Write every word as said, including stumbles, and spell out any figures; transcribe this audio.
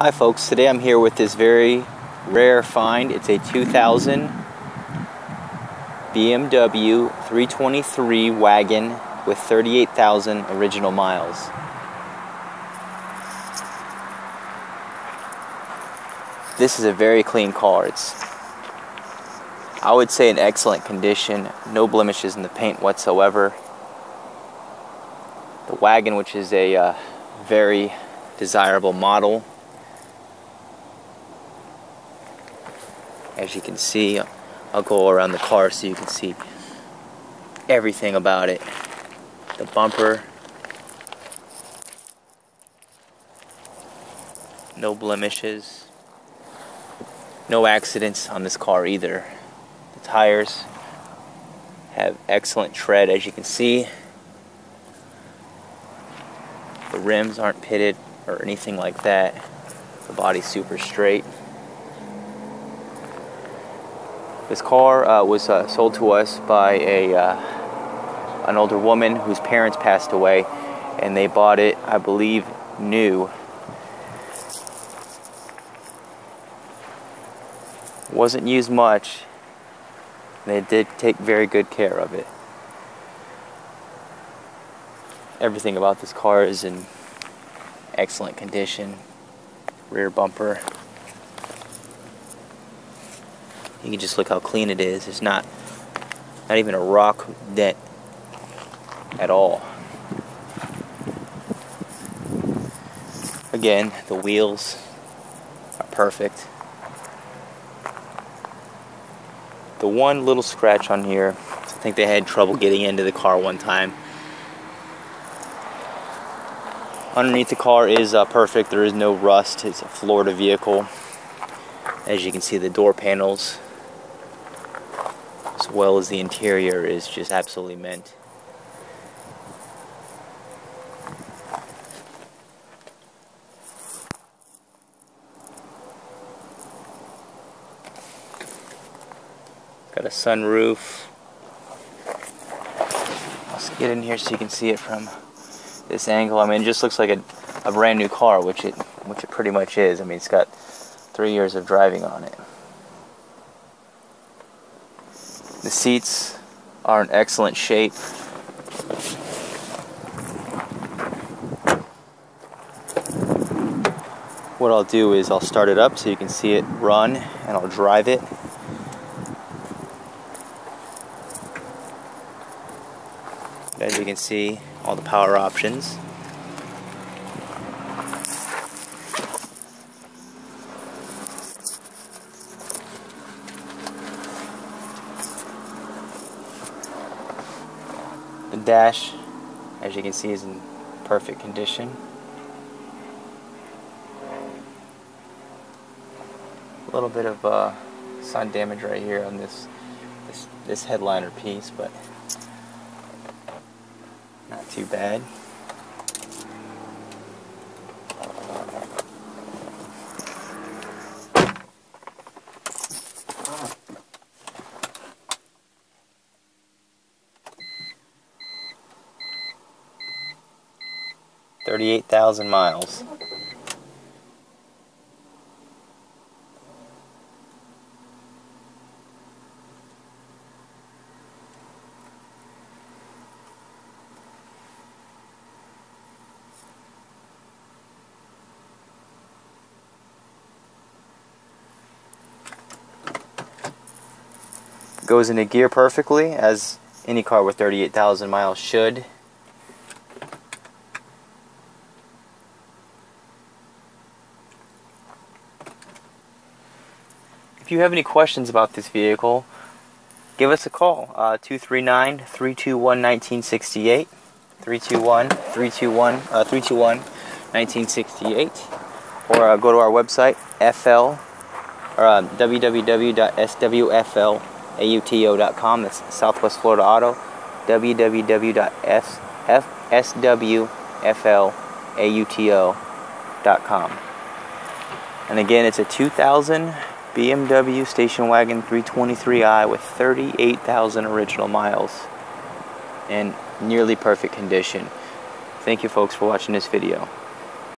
Hi folks, today I'm here with this very rare find. It's a two thousand B M W three twenty-three wagon with thirty-eight thousand original miles. This is a very clean car. It's, I would say, in excellent condition. No blemishes in the paint whatsoever. The wagon, which is a uh, very desirable model. As you can see, I'll go around the car so you can see everything about it. The bumper, no blemishes, no accidents on this car either. The tires have excellent tread, as you can see. The rims aren't pitted or anything like that. The body's super straight. This car uh, was uh, sold to us by a uh, an older woman whose parents passed away, and they bought it, I believe, new. Wasn't used much. They did take very good care of it. Everything about this car is in excellent condition. Rear bumper. You can just look how clean it is. It's not, not even a rock dent at all. Again, the wheels are perfect. The one little scratch on here, I think they had trouble getting into the car one time. Underneath the car is uh, perfect. There is no rust. It's a Florida vehicle. As you can see, the door panels, as well as the interior, is just absolutely mint. Got a sunroof. Let's get in here so you can see it from this angle. I mean, it just looks like a, a brand new car, which it which it pretty much is. I mean, it's got three years of driving on it. The seats are in excellent shape. What I'll do is I'll start it up so you can see it run, and I'll drive it. As you can see, all the power options. The dash, as you can see, is in perfect condition. A little bit of uh, sun damage right here on this, this this headliner piece, but not too bad. thirty-eight thousand miles. Goes into gear perfectly, as any car with thirty-eight thousand miles should. If you have any questions about this vehicle, give us a call, uh, two three nine, three two one, one nine six eight, three two one, three two one, nineteen sixty-eight, or uh, go to our website, F L, or uh, w w w dot s w f l auto dot com, that's Southwest Florida Auto, w w w dot s w f l auto dot com. And again, it's a two thousand B M W station wagon three twenty-three i with thirty-eight thousand original miles in nearly perfect condition. Thank you folks for watching this video.